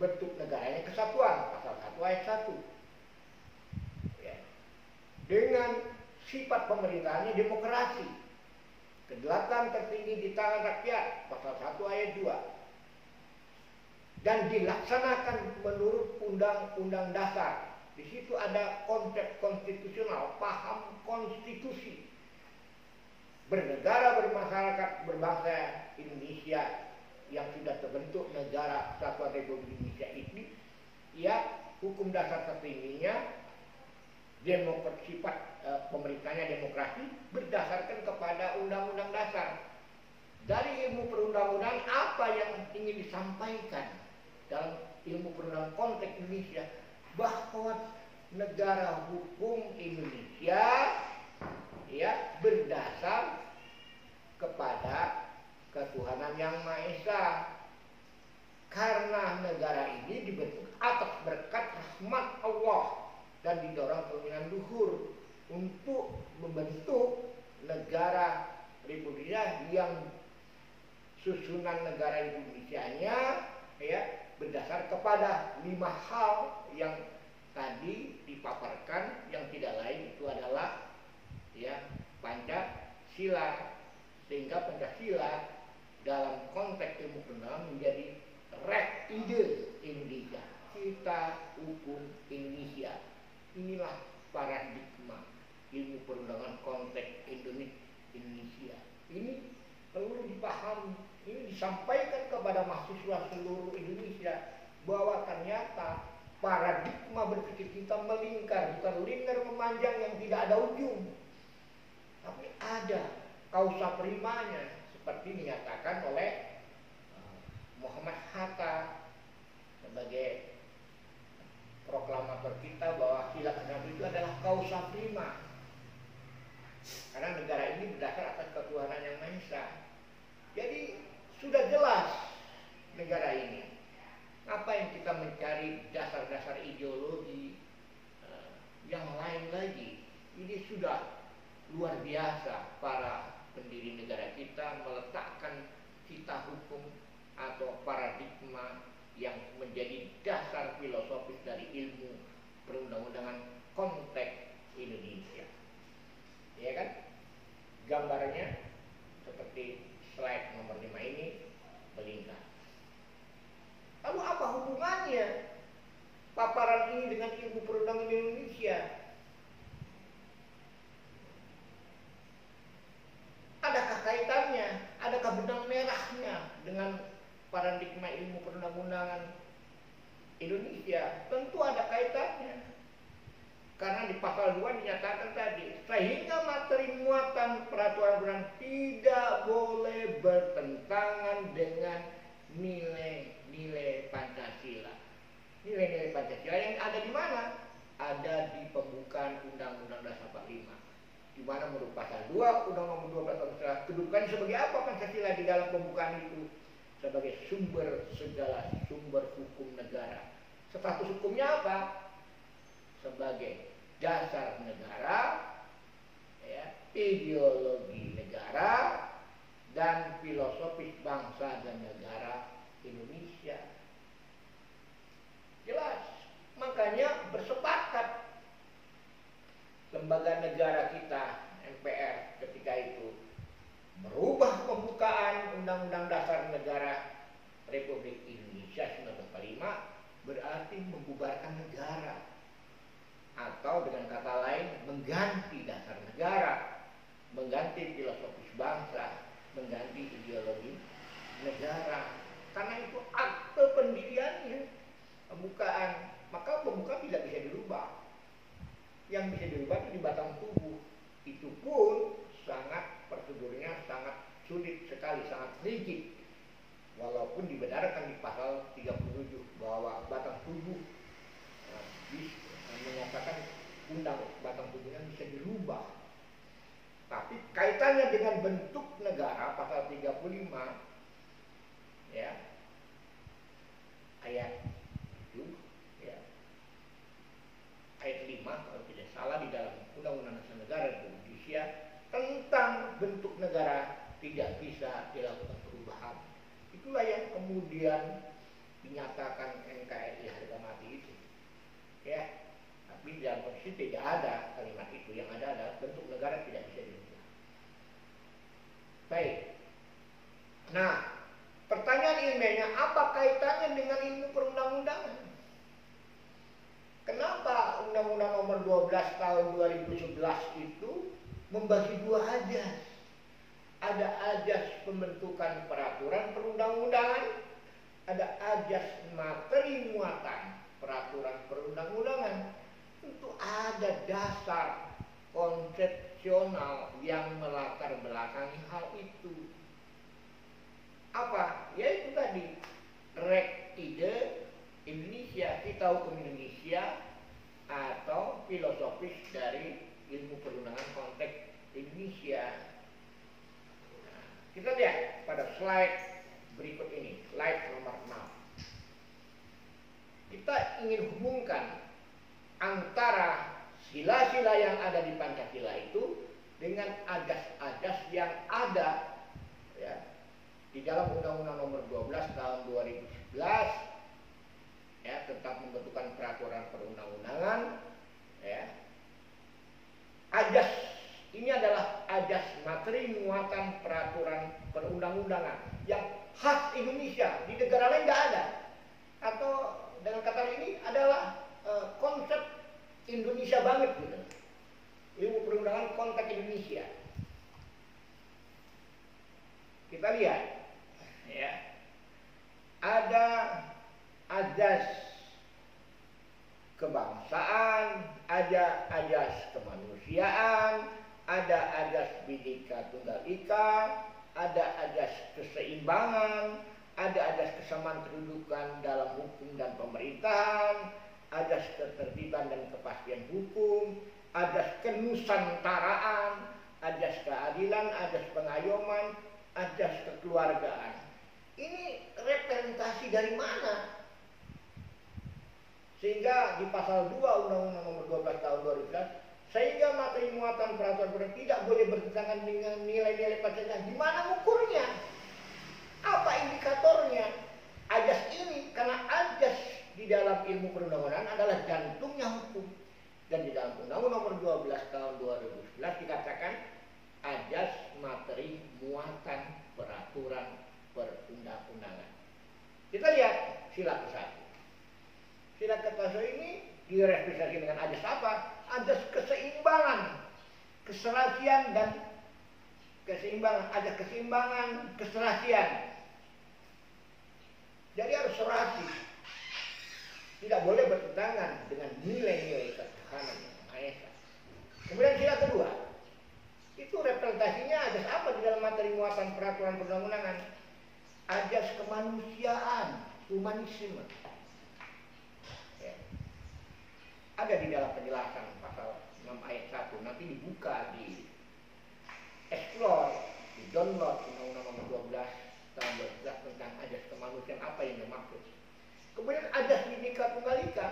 bentuk negaranya kesatuan, pasal 1 ayat 1, ya, dengan sifat pemerintahannya demokrasi, kedaulatan tertinggi di tangan rakyat, pasal 1 ayat 2, dan dilaksanakan menurut Undang-Undang Dasar. Di situ ada konsep konstitusional, paham konstitusi bernegara bermasyarakat berbangsa Indonesia yang sudah terbentuk negara kesatuan Republik Indonesia ini, ya, hukum dasar tertingginya demokrasi, sifat pemerintahnya demokrasi berdasarkan kepada Undang-Undang Dasar. Dari ilmu perundang-undangan, apa yang ingin disampaikan dalam ilmu perundang konteks Indonesia, bahwa negara hukum Indonesia ya berdasar kepada ketuhanan yang Maha Esa. Karena negara ini dibentuk atas berkat rahmat Allah dan didorong keinginan luhur untuk membentuk negara Republik Indonesia yang susunan negara Indonesia-nya ya berdasar kepada 5 hal yang tadi dipaparkan, yang tidak lain itu adalah ya Pancasila. Sehingga Pancasila dalam konteks ilmu perundang menjadi red ide Indonesia, kita hukum Indonesia. Inilah paradigma ilmu perundangan konteks Indonesia. Ini perlu dipahami, ini disampaikan kepada mahasiswa seluruh Indonesia bahwa ternyata paradigma berpikir kita melingkar, bukan lingkar memanjang yang tidak ada ujung, tapi ada kausa primanya seperti dinyatakan oleh Muhammad Hatta sebagai proklamator kita bahwa sila ke-1 itu adalah kausa prima. Karena negara ini berdasar atas ketuhanan yang Maha Esa. Jadi sudah jelas negara ini. Apa yang kita mencari dasar-dasar ideologi yang lain lagi? Ini sudah luar biasa para pendiri negara kita meletakkan cita hukum atau paradigma yang menjadi dasar filosofis dari ilmu perundang-undangan konteks Indonesia. Ya kan? Gambarnya seperti slide nomor 5 ini melingkar. Lalu apa hubungannya paparan ini dengan ilmu perundangan Indonesia? Adakah kaitannya? Adakah benang merahnya dengan paradigma ilmu perundang-undangan Indonesia? Tentu ada kaitannya. Karena di pasal 2 dinyatakan tadi, sehingga materi muatan peraturan perundang tidak boleh bertentangan dengan nilai-nilai Pancasila. Nilai-nilai Pancasila yang ada di mana? Ada di pembukaan Undang-Undang Dasar 45, di mana menurut pasal 2 Undang-Undang Nomor 12 Tahun 1945 kedudukan sebagai apa Pancasila di dalam pembukaan itu? Sebagai sumber segala sumber hukum negara. Status hukumnya apa? Sebagai dasar negara, ya, ideologi negara, dan filosofis bangsa dan negara Indonesia. Jelas, makanya bersepakat lembaga negara kita MPR ketika itu merubah pembukaan Undang-Undang Dasar Negara Republik Indonesia 1945, berarti membubarkan negara. Atau dengan kata lain, mengganti dasar negara, mengganti filosofis bangsa, mengganti ideologi negara. Karena itu sekali, sangat rigid. Walaupun dibenarkan di pasal 37 bahwa batang tubuh mengatakan undang batang tubuhnya bisa dirubah. Tapi kaitannya dengan bentuk negara pasal 35 ya ayat 7 ya ayat 5 kalau tidak salah di dalam Undang-Undang Dasar Negara Republik Indonesia tentang bentuk negara tidak bisa dilakukan perubahan. Itulah yang kemudian dinyatakan NKRI harga mati itu, ya. Tapi dalam kondisi tidak ada kalimat itu, yang ada adalah bentuk negara tidak bisa dirubah. Baik. Nah, pertanyaan ilmiahnya apa kaitannya dengan ilmu perundang-undangan? Kenapa Undang-Undang Nomor 12 Tahun 2011 itu membagi dua ajas? Ada ajas pembentukan peraturan perundang-undangan, ada ajas materi muatan peraturan perundang-undangan. Itu ada dasar konsepsional yang melatar belakangi hal itu. Apa? Ya itu tadi, rek ide Indonesia, kita hukum Indonesia, atau filosofis dari ilmu perundangan konteks Indonesia. Kita lihat pada slide berikut ini, slide nomor 6. Kita ingin hubungkan antara sila-sila yang ada di Pancasila itu dengan ajas-ajas yang ada ya, di dalam Undang-Undang Nomor 12 Tahun 2011 ya, tentang pembentukan peraturan perundang-undangan ya. Ajas ini adalah ajas materi muatan peraturan perundang-undangan yang khas Indonesia, di negara lain tidak ada. Atau dengan kata ini adalah konsep Indonesia banget gitu. Ilmu perundangan konteks Indonesia. Kita lihat ya. Ada ajas kebangsaan, ada ajas kemanusiaan, ada ajas Bhinneka Tunggal Ika, ada ajas keseimbangan, ada ajas kesamaan kedudukan dalam hukum dan pemerintahan, ajas ketertiban dan kepastian hukum, ajas kenusantaraan, ajas keadilan, ajas pengayoman, ajas kekeluargaan. Ini representasi dari mana? Sehingga di pasal 2 Undang-Undang Nomor 12 Tahun 2011 sehingga materi muatan peraturan tidak boleh bertentangan dengan nilai-nilai Pancasila. Di mana ukurnya? Apa indikatornya? Ajas ini, karena ajas di dalam ilmu perundang-undangan adalah jantungnya hukum. Dan di dalam Undang-Undang Nomor 12 Tahun 2011 dikatakan ajas materi muatan peraturan perundang-undangan. Kita lihat sila ke-1. Sila ke-1 ini direpresentasikan dengan ajas apa? Ajas keseimbangan, keserasian dan keseimbangan, ajas keseimbangan, keserasian. Jadi harus serasi, tidak boleh bertentangan dengan nilai-nilai ketuhanan yang Maha Esa. Kemudian sila kedua, itu representasinya ajas apa di dalam materi muatan peraturan perundang-undangan? Ajas kemanusiaan, humanisme. Ada di dalam penjelasan pasal 6 ayat 1, nanti dibuka, di explore, di download Undang-Undang Nomor 12 Tahun 2011 tentang ajas kemanusiaan, apa yang dimaksud. Kemudian ajas Bhinneka Tunggal Ika,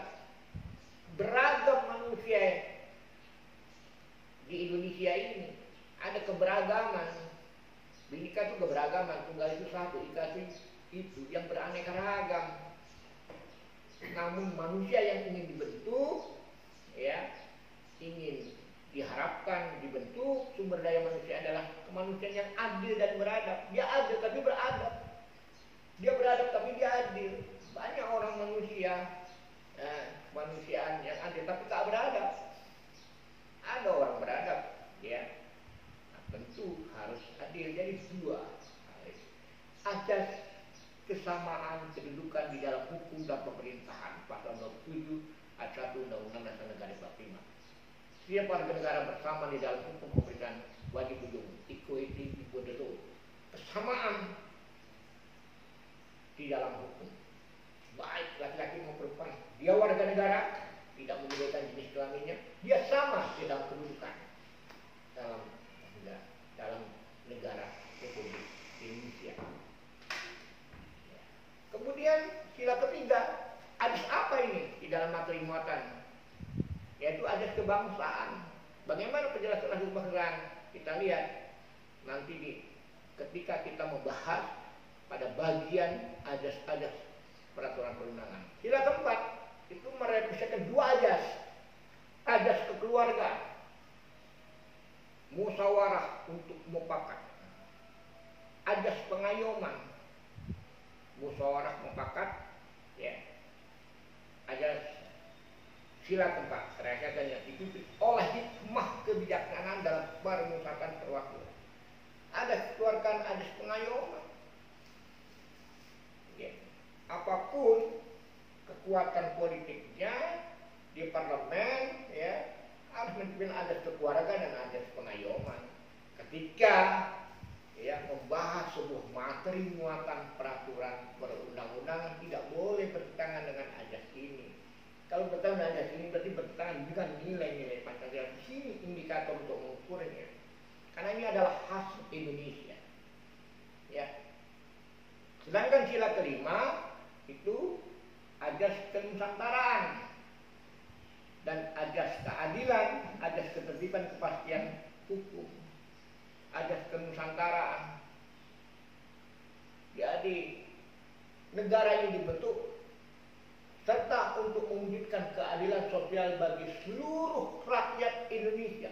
beragam manusia di Indonesia ini ada keberagaman. Bhinneka itu keberagaman, tunggal itu satu, ika itu yang beraneka ragam. Namun manusia yang ingin dibentuk ya, ingin diharapkan dibentuk, sumber daya manusia adalah kemanusiaan yang adil dan beradab. Dia adil tapi beradab, dia beradab tapi dia adil. Banyak orang manusia kemanusiaan yang adil tapi tak beradab. Ada orang beradab ya, nah, tentu harus adil. Jadi dua ajas kesamaan kedudukan di dalam hukum dan pemerintahan pasal 27 ayat 1 Undang-Undang Dasar Negara Republik Indonesia. Setiap warga negara bersama di dalam hukum pemerintahan wajib dijunjung equality before the law, kesamaan di dalam hukum, baik laki-laki maupun perempuan. Dia warga negara, tidak membedakan jenis kelaminnya, dia sama di dalam kedudukan dalam negara Republik Indonesia. Kemudian sila ketiga, azas apa ini di dalam materi muatan? Yaitu azas kebangsaan. Bagaimana penjelasan azas kebangsaan? Kita lihat nanti ketika kita membahas pada bagian azas-azas peraturan perundangan. Sila keempat itu merepresentasikan dua azas. Azas kekeluarga, musyawarah untuk mufakat. Azas pengayoman, musyawarah mufakat, ya. Azas sila keempat, keresahan yang dipimpin oleh hikmah kebijaksanaan dalam permusyawaratan perwakilan. Azas kekeluargaan, azas pengayoman, ya. Apapun kekuatan politiknya di parlemen, ya, harus menentukan azas kekeluargaan dan azas pengayoman ketika, ya, membahas sebuah materi muatan peraturan perundang-undangan. Tidak boleh bertentangan dengan azas ini. Kalau bertentangan dengan azas ini berarti bertentangan dengan nilai-nilai Pancasila. Di sini indikator untuk mengukurnya, karena ini adalah khas Indonesia, ya. Sedangkan sila kelima itu azas kenusantaraan dan azas keadilan, azas ketertiban, kepastian hukum, azas kenusantaraan. Jadi negara ini dibentuk serta untuk mewujudkan keadilan sosial bagi seluruh rakyat Indonesia,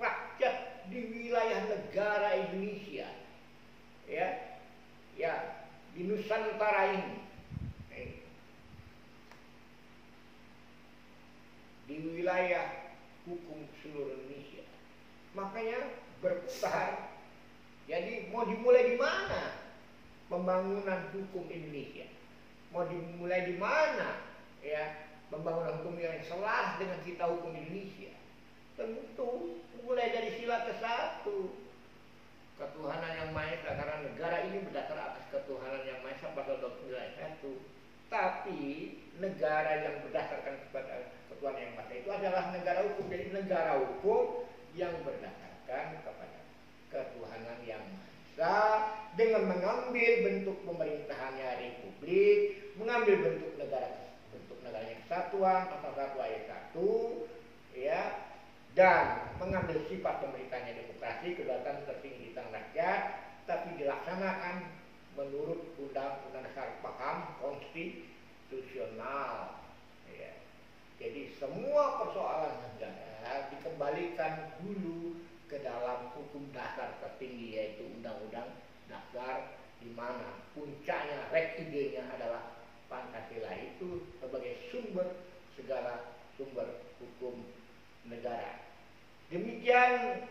rakyat di wilayah negara Indonesia, ya, ya, di Nusantara ini, di wilayah hukum seluruh Indonesia. Makanya berputar. Jadi mau dimulai di mana pembangunan hukum Indonesia? Mau dimulai di mana, ya, pembangunan hukum yang selaras dengan kita hukum Indonesia? Tentu mulai dari sila ke-1, ketuhanan yang Maha Esa, karena negara ini berdasar atas ketuhanan yang Maha Esa pasal 29 ayat 1. Tapi negara yang berdasarkan kepada ketuhanan yang Maha Esa itu adalah negara hukum. Jadi negara hukum yang berdasarkan kepada ketuhanan yang Maha Esa, dengan mengambil bentuk pemerintahannya republik, mengambil bentuk negara, bentuk negaranya kesatuan pasal 1 ayat 1, ya, dan mengambil sifat pemerintahnya demokrasi, kedaulatan tertinggi di tangan rakyat, tapi dilaksanakan menurut Undang-Undang Dasar Paham konstitusional, ya. Jadi semua persoalan negara dikembalikan dulu ke dalam hukum dasar tertinggi, yaitu Undang-Undang Dasar, di mana puncaknya, red idenya adalah Pancasila itu sebagai sumber segala sumber hukum negara. Demikian,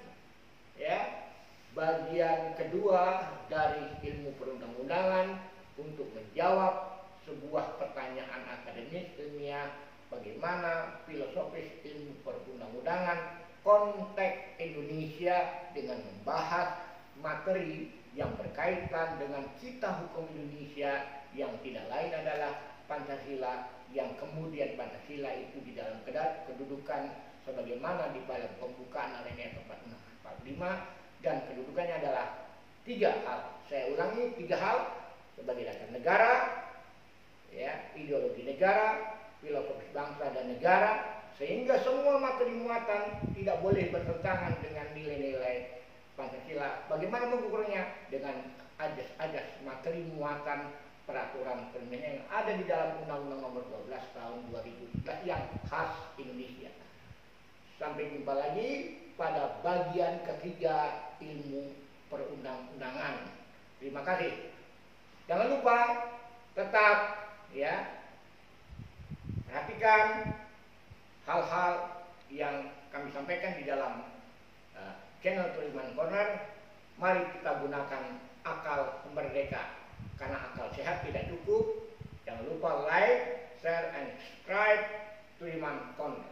ya, bagian kedua dari ilmu perundang-undangan untuk menjawab sebuah pertanyaan akademis ilmiah, bagaimana filosofis ilmu perundang-undangan konteks Indonesia dengan membahas materi yang berkaitan dengan cita hukum Indonesia yang tidak lain adalah Pancasila, yang kemudian Pancasila itu di dalam kedudukan sebagaimana di dalam pembukaan alinea 445, dan kedudukannya adalah 3 hal. Saya ulangi, 3 hal: sebagai dasar negara, ya, ideologi negara, filosofis bangsa dan negara, sehingga semua materi muatan tidak boleh bertentangan dengan nilai-nilai Pancasila. Bagaimana mengukurnya? Dengan azas-azas materi muatan peraturan perundangan yang ada di dalam Undang-Undang Nomor 12 Tahun 2011 yang khas Indonesia. Sampai jumpa lagi pada bagian ketiga ilmu perundang-undangan. Terima kasih. Jangan lupa tetap, ya, perhatikan hal-hal yang kami sampaikan di dalam channel Turiman Corner. Mari kita gunakan akal merdeka, karena akal sehat tidak cukup. Jangan lupa like, share, and subscribe Turiman Corner.